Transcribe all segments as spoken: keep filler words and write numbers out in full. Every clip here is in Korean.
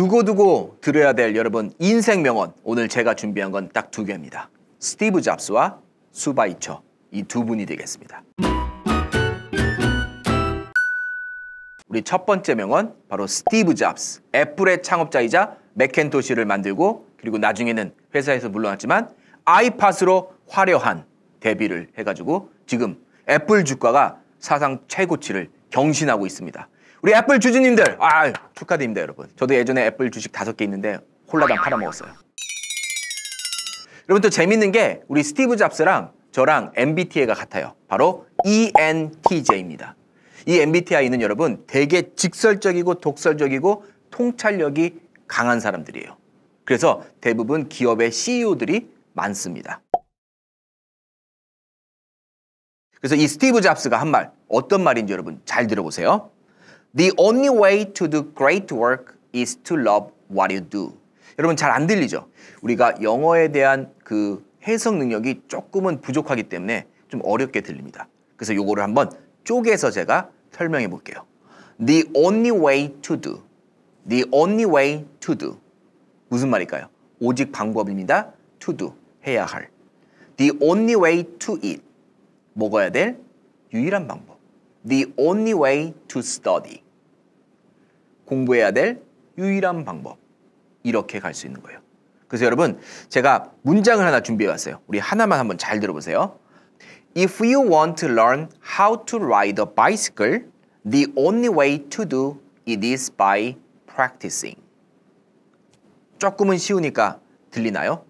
두고두고 들어야 될 여러분 인생 명언, 오늘 제가 준비한 건 딱 두 개입니다. 스티브 잡스와 슈바이처, 이 두 분이 되겠습니다. 우리 첫 번째 명언, 바로 스티브 잡스, 애플의 창업자이자 매켄토시를 만들고 그리고 나중에는 회사에서 물러났지만 아이팟으로 화려한 데뷔를 해가지고 지금 애플 주가가 사상 최고치를 경신하고 있습니다. 우리 애플 주주님들, 아 축하드립니다 여러분. 저도 예전에 애플 주식 다섯 개 있는데 홀라당 팔아먹었어요. 여러분 또 재밌는 게 우리 스티브 잡스랑 저랑 엠비티아이가 같아요. 바로 이엔티제이입니다. 이 엠비티아이는 여러분 되게 직설적이고 독설적이고 통찰력이 강한 사람들이에요. 그래서 대부분 기업의 씨이오들이 많습니다. 그래서 이 스티브 잡스가 한 말, 어떤 말인지 여러분 잘 들어보세요. The only way to do great work is to love what you do. 여러분 잘 안 들리죠? 우리가 영어에 대한 그 해석 능력이 조금은 부족하기 때문에 좀 어렵게 들립니다. 그래서 요거를 한번 쪼개서 제가 설명해 볼게요. The only way to do. The only way to do. 무슨 말일까요? 오직 방법입니다. To do. 해야 할. The only way to eat. 먹어야 될 유일한 방법. The only way to study. 공부해야 될 유일한 방법. 이렇게 갈 수 있는 거예요. 그래서 여러분 제가 문장을 하나 준비해 왔어요. 우리 하나만 한번 잘 들어보세요. If you want to learn how to ride a bicycle, the only way to do it is by practicing. 조금은 쉬우니까 들리나요?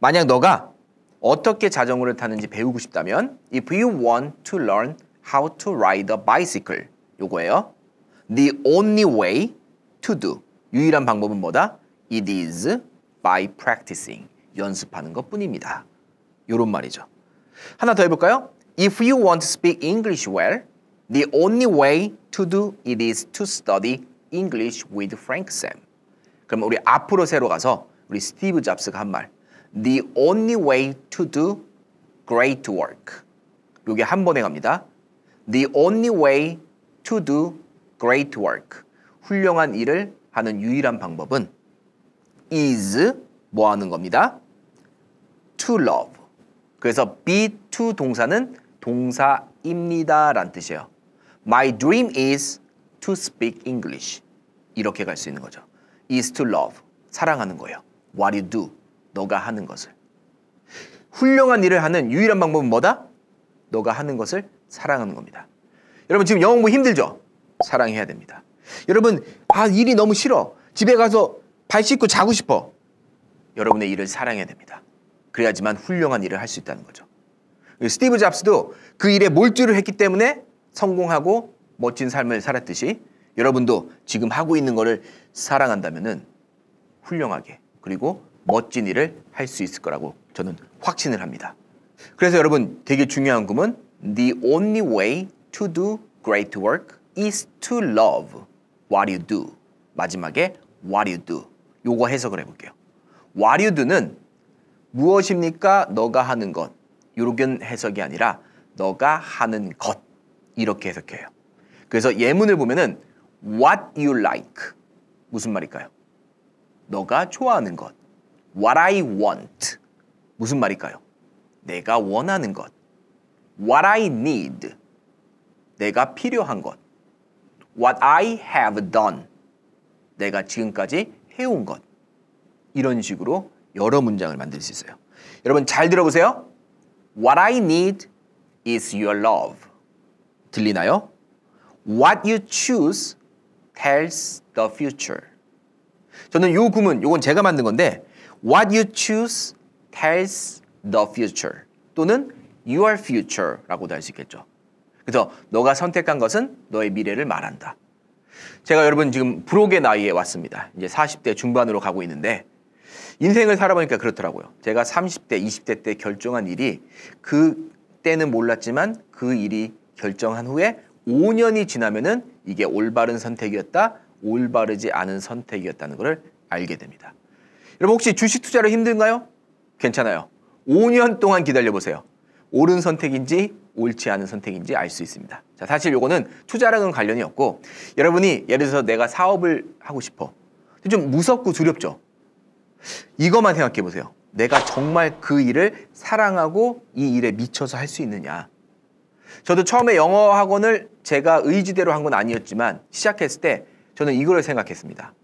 만약 너가 어떻게 자전거를 타는지 배우고 싶다면 If you want to learn how to ride a bicycle, 요거예요. The only way to do. 유일한 방법은 뭐다? It is by practicing. 연습하는 것뿐입니다. 요런 말이죠. 하나 더 해볼까요? If you want to speak English well, the only way to do it is to study English with Frank Sam. 그럼 우리 앞으로 새로 가서 우리 스티브 잡스가 한 말. The only way to do great work. 요게 한 번에 갑니다. The only way to do great work. 훌륭한 일을 하는 유일한 방법은 is 뭐 하는 겁니다? to love. 그래서 be to 동사는 동사입니다 라는 뜻이에요. My dream is to speak English. 이렇게 갈 수 있는 거죠. is to love. 사랑하는 거예요. what you do. 너가 하는 것을. 훌륭한 일을 하는 유일한 방법은 뭐다? 너가 하는 것을 사랑하는 겁니다. 여러분 지금 영어 공부 힘들죠? 사랑해야 됩니다. 여러분 아 일이 너무 싫어, 집에 가서 발 씻고 자고 싶어. 여러분의 일을 사랑해야 됩니다. 그래야지만 훌륭한 일을 할 수 있다는 거죠. 스티브 잡스도 그 일에 몰두를 했기 때문에 성공하고 멋진 삶을 살았듯이 여러분도 지금 하고 있는 거를 사랑한다면은 훌륭하게 그리고 멋진 일을 할 수 있을 거라고 저는 확신을 합니다. 그래서 여러분 되게 중요한 꿈은 The only way to do great work is to love what you do. 마지막에 what you do. 요거 해석을 해볼게요. what you do는 무엇입니까? 너가 하는 것. 요런 해석이 아니라 너가 하는 것. 이렇게 해석해요. 그래서 예문을 보면은 what you like. 무슨 말일까요? 너가 좋아하는 것. what I want. 무슨 말일까요? 내가 원하는 것. what I need. 내가 필요한 것. what I have done. 내가 지금까지 해온 것. 이런 식으로 여러 문장을 만들 수 있어요. 여러분 잘 들어보세요. what I need is your love. 들리나요? what you choose tells the future. 저는 이 구문, 이건 제가 만든 건데 what you choose tells the future 또는 your future라고도 할 수 있겠죠. 그래서 너가 선택한 것은 너의 미래를 말한다. 제가 여러분 지금 불혹의 나이에 왔습니다. 이제 사십 대 중반으로 가고 있는데 인생을 살아보니까 그렇더라고요. 제가 삼십 대, 이십 대 때 결정한 일이 그때는 몰랐지만 그 일이 결정한 후에 오 년이 지나면은 이게 올바른 선택이었다, 올바르지 않은 선택이었다는 것을 알게 됩니다. 여러분 혹시 주식 투자로 힘든가요? 괜찮아요. 오 년 동안 기다려보세요. 옳은 선택인지 옳지 않은 선택인지 알 수 있습니다. 자, 사실 요거는 투자랑은 관련이 없고 여러분이 예를 들어서 내가 사업을 하고 싶어. 좀 무섭고 두렵죠? 이것만 생각해 보세요. 내가 정말 그 일을 사랑하고 이 일에 미쳐서 할 수 있느냐. 저도 처음에 영어 학원을 제가 의지대로 한 건 아니었지만 시작했을 때 저는 이걸 생각했습니다.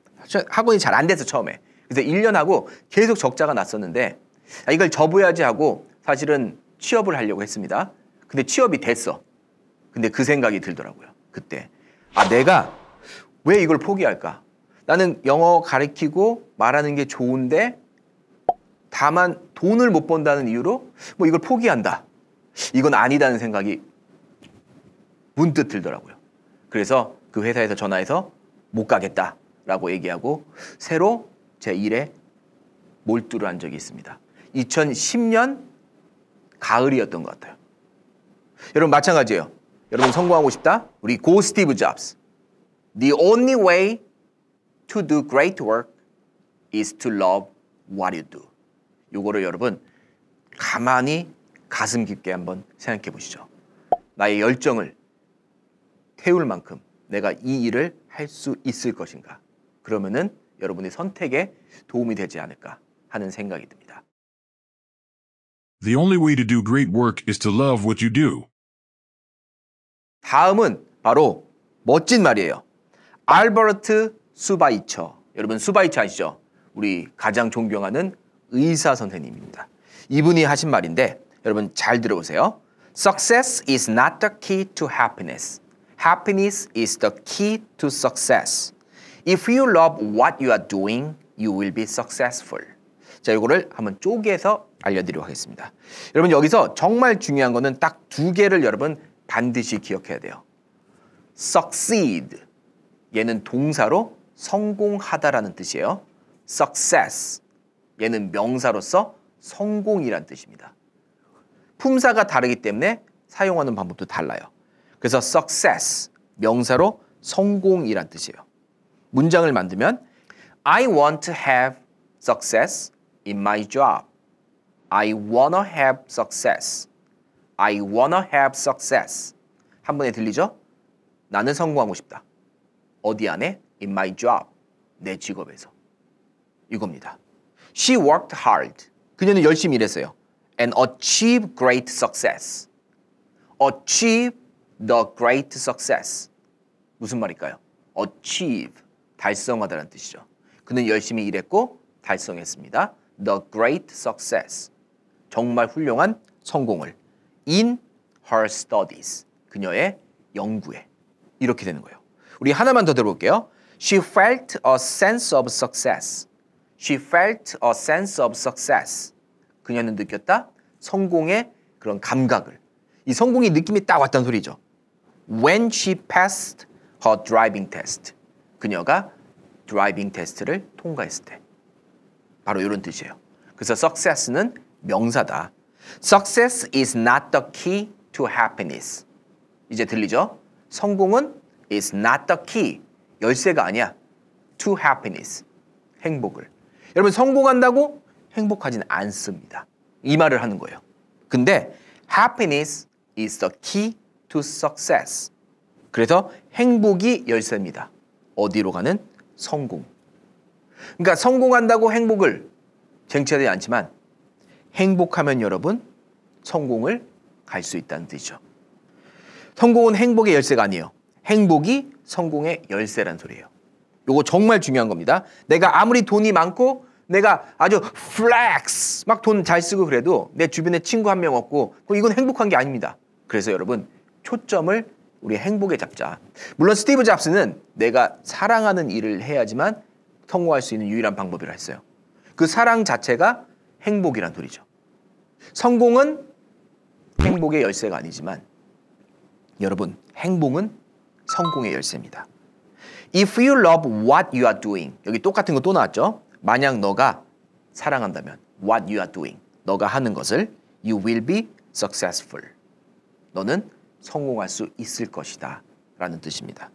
학원이 잘 안 돼서 처음에. 그래서 일 년 하고 계속 적자가 났었는데 아, 이걸 접어야지 하고 사실은 취업을 하려고 했습니다. 근데 취업이 됐어. 근데 그 생각이 들더라고요. 그때. 아, 내가 왜 이걸 포기할까? 나는 영어 가르치고 말하는 게 좋은데 다만 돈을 못 번다는 이유로 뭐 이걸 포기한다. 이건 아니다는 생각이 문득 들더라고요. 그래서 그 회사에서 전화해서 못 가겠다라고 얘기하고 새로 제 일에 몰두를 한 적이 있습니다. 이천십 년 가을이었던 것 같아요. 여러분 마찬가지예요. 여러분 성공하고 싶다? 우리 고 스티브 잡스. The only way to do great work is to love what you do. 요거를 여러분 가만히 가슴 깊게 한번 생각해 보시죠. 나의 열정을 태울 만큼 내가 이 일을 할 수 있을 것인가? 그러면은 여러분의 선택에 도움이 되지 않을까 하는 생각이 듭니다. The only way to do great work is to love what you do. 다음은 바로 멋진 말이에요. 알버트 슈바이처. 여러분 슈바이처 아시죠? 우리 가장 존경하는 의사 선생님입니다. 이분이 하신 말인데 여러분 잘 들어보세요. Success is not the key to happiness. Happiness is the key to success. If you love what you are doing, you will be successful. 자, 이거를 한번 쪼개서 알려드리도록 하겠습니다. 여러분 여기서 정말 중요한 거는 딱 두 개를 여러분 반드시 기억해야 돼요. Succeed. 얘는 동사로 성공하다라는 뜻이에요. Success. 얘는 명사로서 성공이란 뜻입니다. 품사가 다르기 때문에 사용하는 방법도 달라요. 그래서 success, 명사로 성공이란 뜻이에요. 문장을 만들면 I want to have success in my job. I wanna have success. I wanna have success. 한 번에 들리죠? 나는 성공하고 싶다. 어디 안에? In my job. 내 직업에서. 이겁니다. She worked hard. 그녀는 열심히 일했어요. And achieved great success. Achieve the great success. 무슨 말일까요? Achieve. 달성하다라는 뜻이죠. 그는 열심히 일했고 달성했습니다. The great success. 정말 훌륭한 성공을. In her studies. 그녀의 연구에. 이렇게 되는 거예요. 우리 하나만 더 들어볼게요. She felt a sense of success. She felt a sense of success. 그녀는 느꼈다. 성공의 그런 감각을. 이 성공의 느낌이 딱 왔다는 소리죠. When she passed her driving test. 그녀가 드라이빙 테스트를 통과했을 때. 바로 이런 뜻이에요. 그래서 success는 명사다. Success is not the key to happiness. 이제 들리죠? 성공은 is not the key. 열쇠가 아니야. To happiness. 행복을. 여러분 성공한다고 행복하진 않습니다. 이 말을 하는 거예요. 근데 happiness is the key to success. 그래서 행복이 열쇠입니다. 어디로 가는? 성공. 그러니까 성공한다고 행복을 쟁취하지 않지만 행복하면 여러분 성공을 갈 수 있다는 뜻이죠. 성공은 행복의 열쇠가 아니에요. 행복이 성공의 열쇠란 소리예요. 요거 정말 중요한 겁니다. 내가 아무리 돈이 많고 내가 아주 플렉스 막 돈 잘 쓰고 그래도 내 주변에 친구 한 명 없고 이건 행복한 게 아닙니다. 그래서 여러분 초점을 우리 행복에 잡자. 물론 스티브 잡스는 내가 사랑하는 일을 해야지만 성공할 수 있는 유일한 방법이라 했어요. 그 사랑 자체가 행복이란 소리죠. 성공은 행복의 열쇠가 아니지만 여러분 행복은 성공의 열쇠입니다. If you love what you are doing. 여기 똑같은 거 또 나왔죠. 만약 너가 사랑한다면 what you are doing. 너가 하는 것을 you will be successful. 너는 성공할 수 있을 것이다 라는 뜻입니다.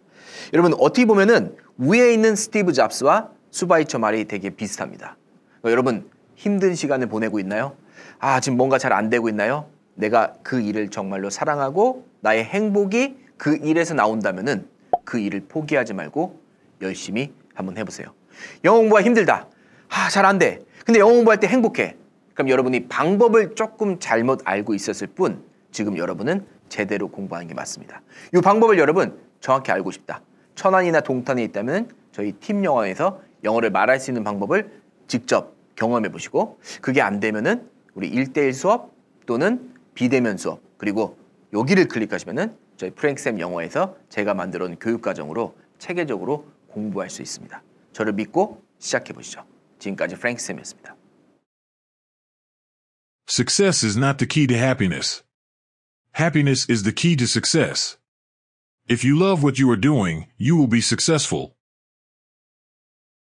여러분 어떻게 보면은 위에 있는 스티브 잡스와 슈바이처 말이 되게 비슷합니다. 그러니까 여러분 힘든 시간을 보내고 있나요? 아 지금 뭔가 잘 안 되고 있나요? 내가 그 일을 정말로 사랑하고 나의 행복이 그 일에서 나온다면은 그 일을 포기하지 말고 열심히 한번 해보세요. 영어 공부가 힘들다. 아, 잘 안 돼. 근데 영어 공부할 때 행복해. 그럼 여러분이 방법을 조금 잘못 알고 있었을 뿐 지금 여러분은 제대로 공부하는 게 맞습니다. 이 방법을 여러분 정확히 알고 싶다. 천안이나 동탄에 있다면 저희 팀 영어에서 영어를 말할 수 있는 방법을 직접 경험해 보시고, 그게 안 되면은 우리 일 대일 수업 또는 비대면 수업, 그리고 여기를 클릭하시면은 저희 프랭크쌤 영어에서 제가 만들어 놓은 교육과정으로 체계적으로 공부할 수 있습니다. 저를 믿고 시작해 보시죠. 지금까지 프랭크쌤이었습니다. Success is not the key to happiness. Happiness is the key to success. If you love what you are doing, you will be successful.